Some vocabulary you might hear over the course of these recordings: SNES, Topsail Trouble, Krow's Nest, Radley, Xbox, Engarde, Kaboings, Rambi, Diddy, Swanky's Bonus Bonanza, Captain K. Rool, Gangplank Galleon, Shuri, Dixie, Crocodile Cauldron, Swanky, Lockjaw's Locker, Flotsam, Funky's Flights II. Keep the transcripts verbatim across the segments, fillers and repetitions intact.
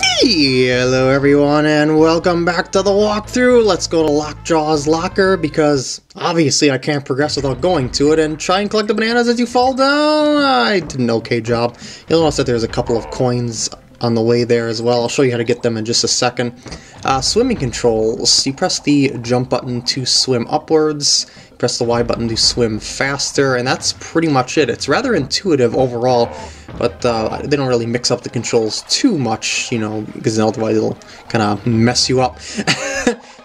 Hey, hello everyone and welcome back to the walkthrough. Let's go to Lockjaw's Locker because obviously I can't progress without going to it, and try and collect the bananas as you fall down. I did an okay job. You'll notice that there's a couple of coins on the way there as well. I'll show you how to get them in just a second. Uh, swimming controls. You press the jump button to swim upwards, you press the Y button to swim faster, and that's pretty much it. It's rather intuitive overall, but uh, they don't really mix up the controls too much, you know, because otherwise it'll kind of mess you up.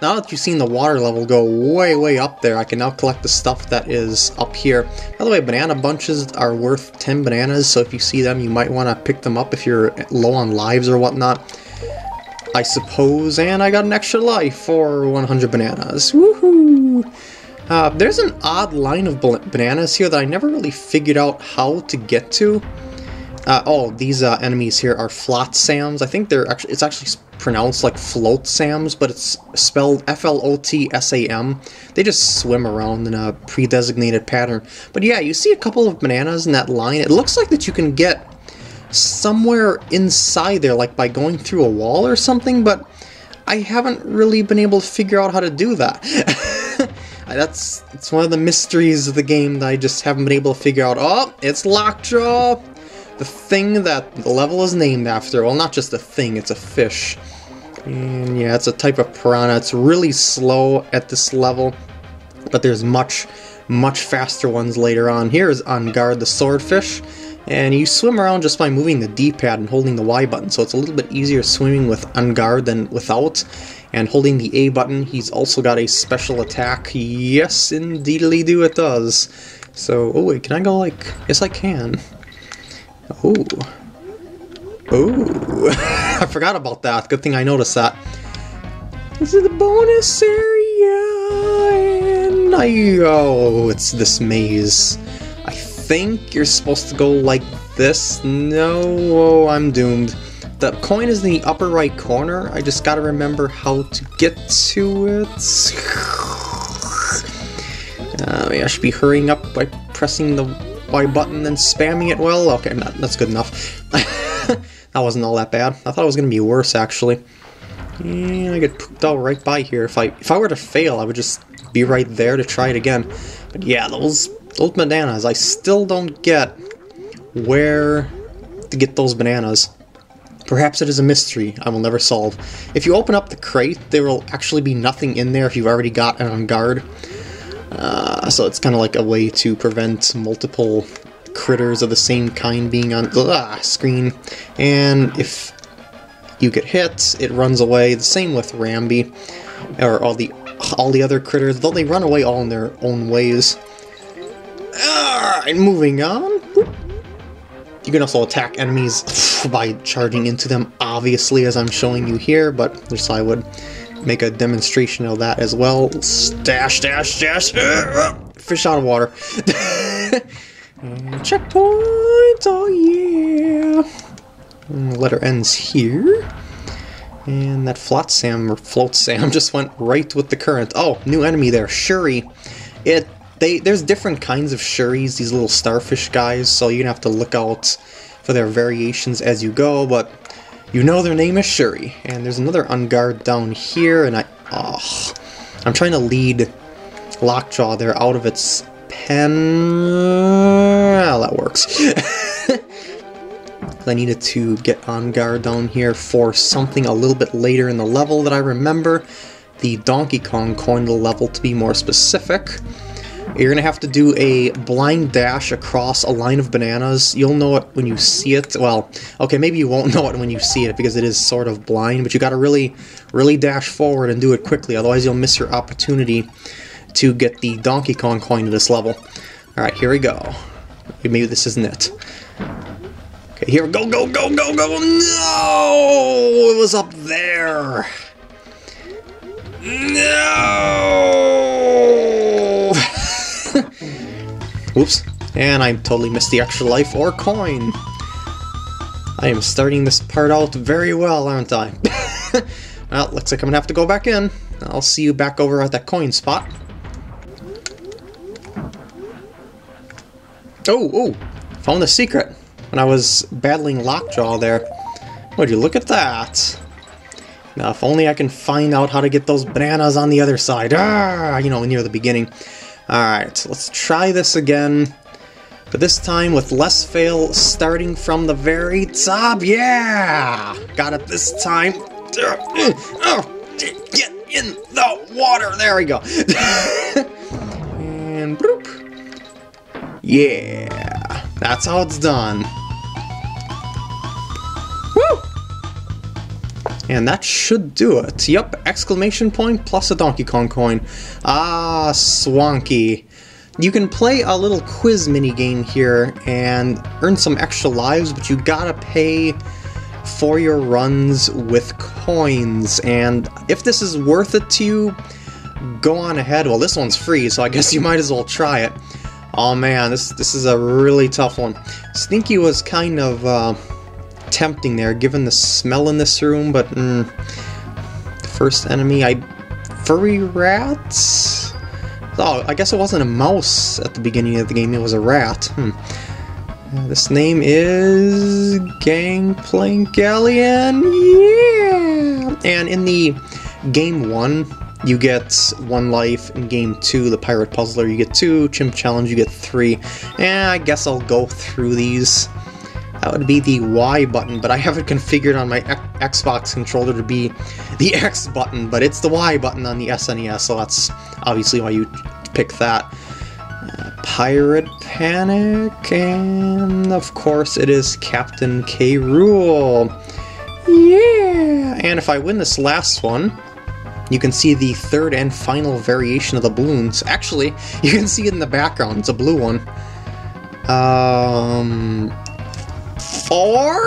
Now that you've seen the water level go way, way up there, I can now collect the stuff that is up here. By the way, banana bunches are worth ten bananas, so if you see them, you might want to pick them up if you're low on lives or whatnot, I suppose. And I got an extra life for one hundred bananas. Woohoo! Uh, there's an odd line of bananas here that I never really figured out how to get to. Uh, oh, these uh, enemies here are Flotsams. I think they're actually, it's actually pronounced like Flotsams, but it's spelled F L O T S A M. They just swim around in a pre-designated pattern. But yeah, you see a couple of bananas in that line. It looks like that you can get somewhere inside there, like by going through a wall or something, but I haven't really been able to figure out how to do that. That's it's one of the mysteries of the game that I just haven't been able to figure out. Oh, it's Lockjaw! The thing that the level is named after. Well, not just a thing, it's a fish. And yeah, it's a type of piranha. It's really slow at this level, but there's much, much faster ones later on. Here is Engarde the swordfish. And you swim around just by moving the D-pad and holding the Y button, so it's a little bit easier swimming with Engarde than without. And holding the A button, he's also got a special attack. Yes, indeedly do it does. So, oh wait, can I go like... Yes, I can. Oh. Oh. I forgot about that. Good thing I noticed that. This is the bonus area, and I... Oh, it's this maze. I think you're supposed to go like this. No, oh, I'm doomed. The coin is in the upper right corner. I just gotta remember how to get to it. Uh, I should be hurrying up by pressing the Y button and spamming it. Well, okay, not, that's good enough. That wasn't all that bad. I thought it was gonna be worse, actually. And I get pooped out right by here. If I, if I were to fail, I would just be right there to try it again. But yeah, those... Those bananas, I still don't get where to get those bananas. Perhaps it is a mystery I will never solve. If you open up the crate, there will actually be nothing in there if you've already got an Engarde. Uh, so it's kind of like a way to prevent multiple critters of the same kind being on the uh, screen. And if you get hit, it runs away. The same with Rambi, or all the, all the other critters, though they run away all in their own ways. Alright, moving on. You can also attack enemies by charging into them, obviously, as I'm showing you here, but just I would make a demonstration of that as well. Dash, dash, dash. Fish out of water. Checkpoint, oh yeah. And the letter ends here. And that Flotsam, or Flotsam, just went right with the current. Oh, new enemy there, Shuri. It... They, there's different kinds of Shuris, these little starfish guys, so you're gonna have to look out for their variations as you go, but you know their name is Shuri. And there's another Engarde down here, and I... Oh, I'm trying to lead Lockjaw there out of its pen... Well, that works. I needed to get Engarde down here for something a little bit later in the level that I remember. The Donkey Kong coin to level, to be more specific. You're gonna have to do a blind dash across a line of bananas. You'll know it when you see it. Well, okay, maybe you won't know it when you see it because it is sort of blind, but you gotta really, really dash forward and do it quickly, otherwise you'll miss your opportunity to get the Donkey Kong coin to this level. Alright, here we go. Maybe this isn't it. Okay, here we go, go, go, go, go! No! It was up there! No! Whoops. And I totally missed the extra life or coin. I am starting this part out very well, aren't I? Well, looks like I'm gonna have to go back in. I'll see you back over at that coin spot. Oh, oh! Found the secret when I was battling Lockjaw there. Would you look at that? Now, if only I can find out how to get those bananas on the other side. Ah, you know, near the beginning. Alright, let's try this again. But this time with less fail, starting from the very top. Yeah! Got it this time. Get in the water! There we go. And bloop. Yeah. That's how it's done. Woo! And that should do it. Yep, exclamation point plus a Donkey Kong coin. Ah, Swanky. You can play a little quiz minigame here and earn some extra lives, but you gotta pay for your runs with coins. And if this is worth it to you, go on ahead. Well, this one's free, so I guess you might as well try it. Oh man, this this is a really tough one. Stinky was kind of... Uh, tempting there, given the smell in this room, but mm, first enemy, I... furry rats? Oh, I guess it wasn't a mouse at the beginning of the game, it was a rat. Hmm. Uh, this name is... Gangplank Alien? Yeah! And in the game one, you get one life. In game two, the Pirate Puzzler, you get two. Chimp Challenge, you get three. And I guess I'll go through these. That would be the Y button, but I have it configured on my X Xbox controller to be the X button, but it's the Y button on the S N E S, so that's obviously why you pick that. Uh, Pirate Panic, and of course it is Captain K. Rool. Yeah! And if I win this last one, you can see the third and final variation of the balloons. Actually, you can see it in the background, it's a blue one. Um... Or...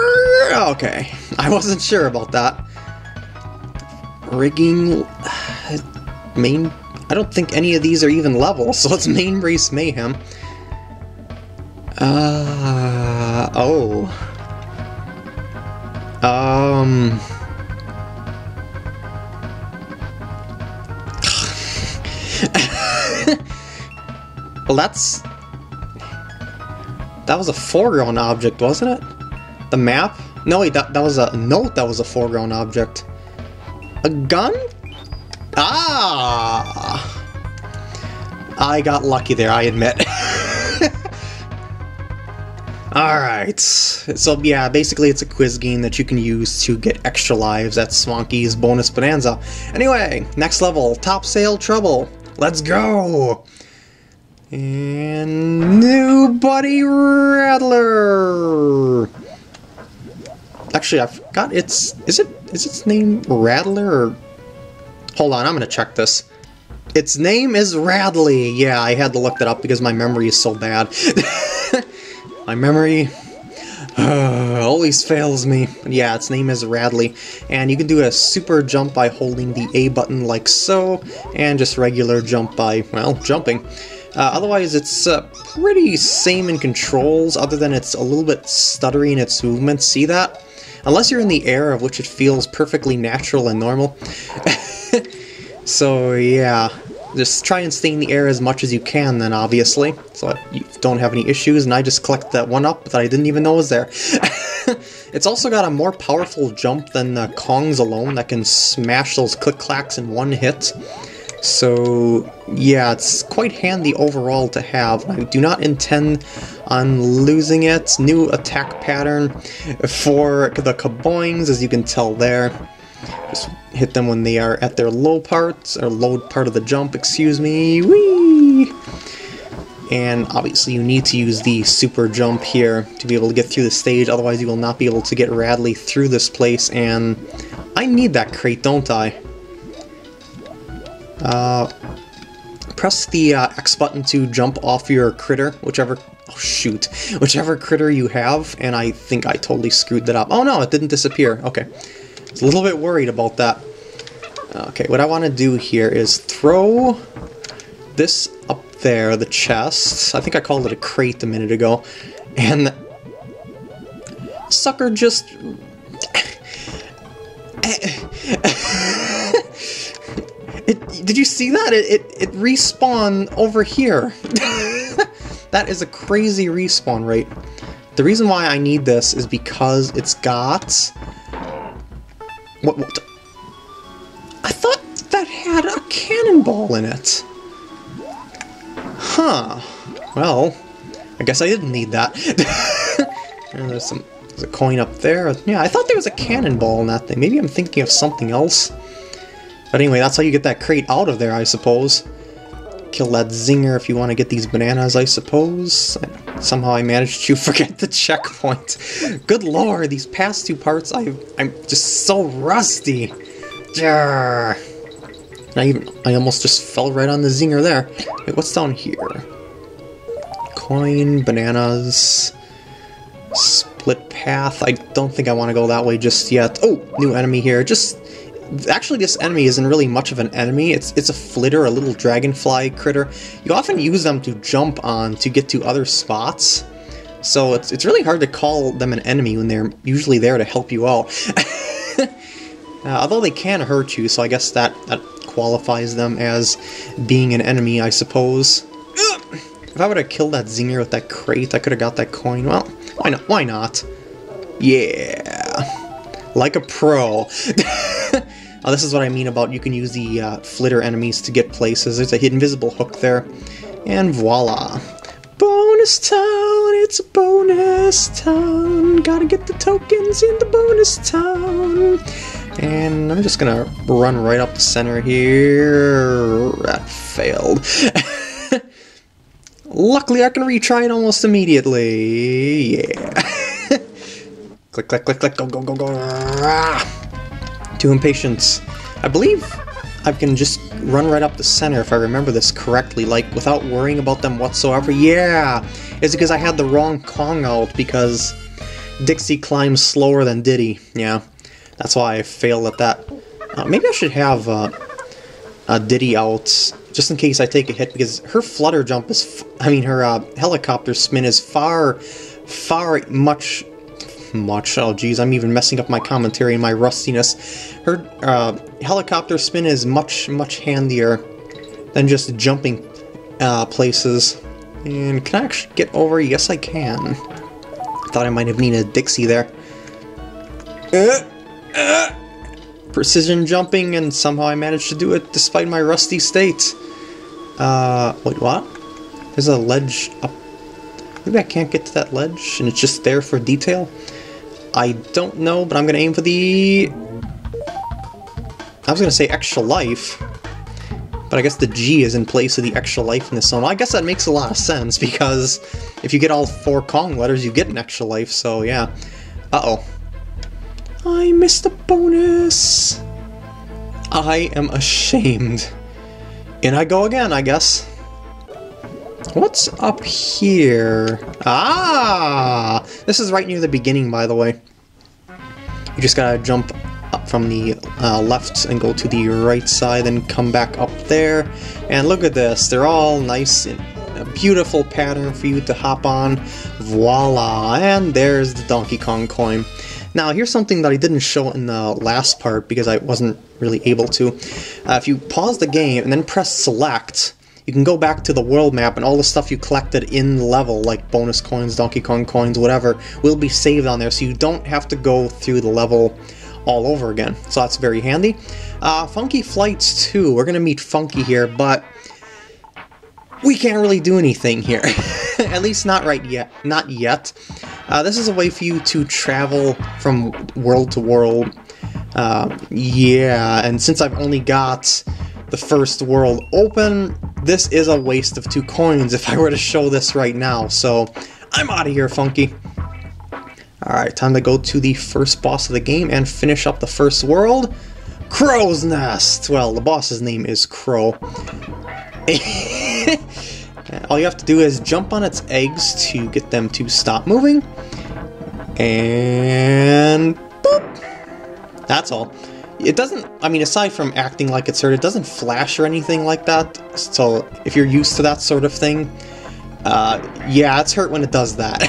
okay. I wasn't sure about that. Rigging... Main... I don't think any of these are even level, so it's Main Race Mayhem. Uh... Oh. Um... Well, that's... that was a foreground object, wasn't it? The map? No, wait, that, that was a note that was a foreground object. A gun? Ah! I got lucky there, I admit. Alright, so yeah, basically it's a quiz game that you can use to get extra lives at Swanky's Bonus Bonanza. Anyway, next level, Topsail Trouble. Let's go! And new buddy Radler. Actually, I forgot it's is it is its name Radler or hold on, I'm gonna check this. Its name is Radley. Yeah, I had to look that up because my memory is so bad. My memory uh, always fails me. Yeah, its name is Radley, and you can do a super jump by holding the A button like so, and just regular jump by well jumping. Uh, otherwise, it's uh, pretty same in controls, other than it's a little bit stuttery in its movement. See that? Unless you're in the air, of which it feels perfectly natural and normal. So, yeah. Just try and stay in the air as much as you can, then, obviously. So that you don't have any issues, and I just collect that one up that I didn't even know was there. It's also got a more powerful jump than uh, Kong's alone that can smash those click-clacks in one hit. So, yeah, it's quite handy overall to have. I do not intend on losing it. New attack pattern for the Kaboings, as you can tell there. Just hit them when they are at their low parts, or low part of the jump, excuse me. Whee! And obviously you need to use the super jump here to be able to get through the stage, otherwise you will not be able to get Radley through this place, and I need that crate, don't I? Uh, press the uh, X button to jump off your critter, whichever, oh shoot, whichever critter you have, and I think I totally screwed that up. Oh no, it didn't disappear, okay. I was a little bit worried about that. Okay, what I want to do here is throw this up there, the chest, I think I called it a crate a minute ago, and the sucker just... It, did you see that? It, it, it respawned over here. That is a crazy respawn rate. The reason why I need this is because it's got What, what? I thought that had a cannonball in it. Huh. Well, I guess I didn't need that. And there's some there's a coin up there. Yeah, I thought there was a cannonball in that thing. Maybe I'm thinking of something else. But anyway, that's how you get that crate out of there, I suppose. Kill that zinger if you want to get these bananas, I suppose. Somehow I managed to forget the checkpoint. Good lord, these past two parts, I, I'm just so rusty. Jarrr. I, even, I almost just fell right on the zinger there. Wait, what's down here? Coin, bananas, split path. I don't think I want to go that way just yet. Oh, new enemy here. Just... Actually, this enemy isn't really much of an enemy. It's it's a flitter, a little dragonfly critter. You often use them to jump on to get to other spots. So it's, it's really hard to call them an enemy when they're usually there to help you out. uh, although they can hurt you, so I guess that, that qualifies them as being an enemy, I suppose. Ugh! If I would have killed that zinger with that crate, I could have got that coin. Well, why not? Why not? Yeah. Like a pro. Uh, this is what I mean about you can use the uh, flitter enemies to get places. There's a invisible hook there. And voila. Bonus town! It's a bonus town! Gotta get the tokens in the bonus town! And I'm just gonna run right up the center here. That failed. Luckily I can retry it almost immediately. Yeah. Click, click, click, click. Go, go, go, go. Rah! To impatience. I believe I can just run right up the center if I remember this correctly, like without worrying about them whatsoever. Yeah! It's because I had the wrong Kong out because Dixie climbs slower than Diddy. Yeah, that's why I failed at that. Uh, maybe I should have uh, uh, Diddy out just in case I take a hit because her flutter jump is, f I mean her uh, helicopter spin is far, far much much. Oh geez, I'm even messing up my commentary and my rustiness. Her uh, helicopter spin is much, much handier than just jumping uh, places. And can I actually get over? Yes, I can. I thought I might have needed a Dixie there. Uh, uh, precision jumping, and somehow I managed to do it despite my rusty state. Uh, wait, what? There's a ledge up. Maybe I can't get to that ledge, and it's just there for detail. I don't know, but I'm gonna aim for the... I was gonna say extra life, but I guess the G is in place of the extra life in this zone. Well, I guess that makes a lot of sense, because if you get all four Kong letters, you get an extra life, so yeah. Uh-oh. I missed a bonus! I am ashamed. In I go again, I guess. What's up here? Ah! This is right near the beginning, by the way. You just gotta jump up from the uh, left and go to the right side and come back up there. And look at this. They're all nice in a beautiful pattern for you to hop on. Voila! And there's the Donkey Kong coin. Now, here's something that I didn't show in the last part because I wasn't really able to. Uh, if you pause the game and then press select, you can go back to the world map and all the stuff you collected in the level, like bonus coins, Donkey Kong coins, whatever, will be saved on there, so you don't have to go through the level all over again. So that's very handy. Uh, Funky Flights two, we're going to meet Funky here, but we can't really do anything here. At least not right yet. Not yet. Uh, this is a way for you to travel from world to world. Uh, yeah, and since I've only got the first world open, this is a waste of two coins if I were to show this right now, so I'm out of here, Funky. Alright, time to go to the first boss of the game and finish up the first world. Crow's Nest! Well, the boss's name is Crow. All you have to do is jump on its eggs to get them to stop moving. And... boop! That's all. It doesn't, I mean, aside from acting like it's hurt, it doesn't flash or anything like that, so if you're used to that sort of thing, uh, yeah, it's hurt when it does that.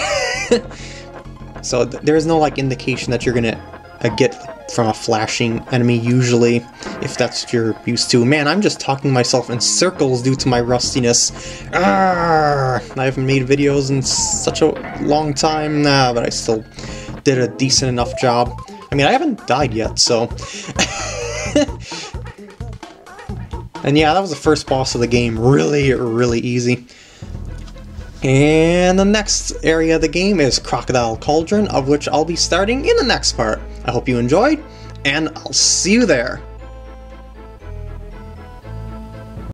So th there is no, like, indication that you're gonna uh, get from a flashing enemy, usually, if that's what you're used to. Man, I'm just talking myself in circles due to my rustiness. Arrgh! I haven't made videos in such a long time now, nah, but I still did a decent enough job. I mean, I haven't died yet, so... And yeah, that was the first boss of the game. Really, really easy. And the next area of the game is Crocodile Cauldron, of which I'll be starting in the next part. I hope you enjoyed, and I'll see you there.